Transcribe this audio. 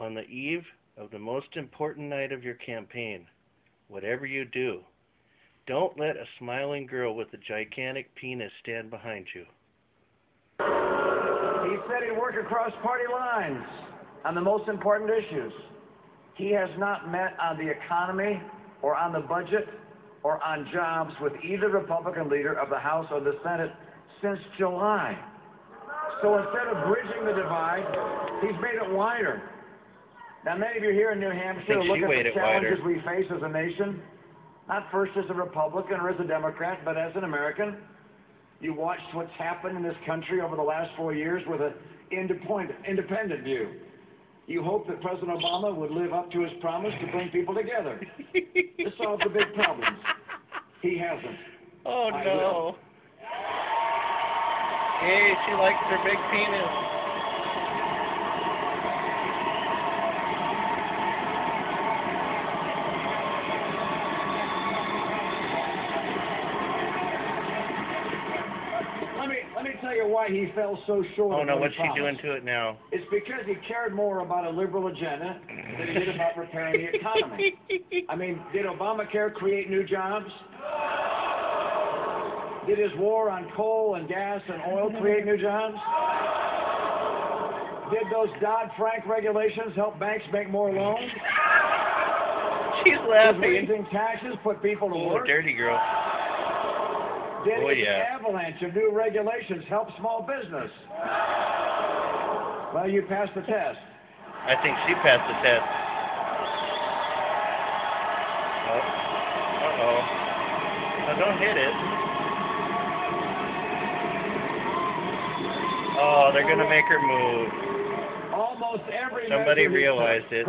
On the eve of the most important night of your campaign, whatever you do, don't let a smiling girl with a gigantic penis stand behind you. He said he'd work across party lines on the most important issues. He has not met on the economy or on the budget or on jobs with either Republican leader of the House or the Senate since July. So instead of bridging the divide, he's made it wider. Now, many of you here in New Hampshire look at the challenges we face as a nation, not first as a Republican or as a Democrat, but as an American. You watched what's happened in this country over the last 4 years with an independent view. You hoped that President Obama would live up to his promise to bring people together, to solve the big problems. He hasn't. Oh, no. Will. Hey, she likes her big penis. Tell you why he fell so short. Oh no, what's he doing to it now? It's because he cared more about a liberal agenda than he did about repairing the economy. I mean, did Obamacare create new jobs? Did his war on coal and gas and oil create new jobs? Did those Dodd Frank regulations help banks make more loans? She's laughing. Did raising taxes put people to work? Oh, dirty girl. Did an avalanche of new regulations help small business? Well, you passed the test. I think she passed the test. Oh. Uh-oh. No, don't hit it. Oh, they're going to make her move. Almost every Somebody realized it.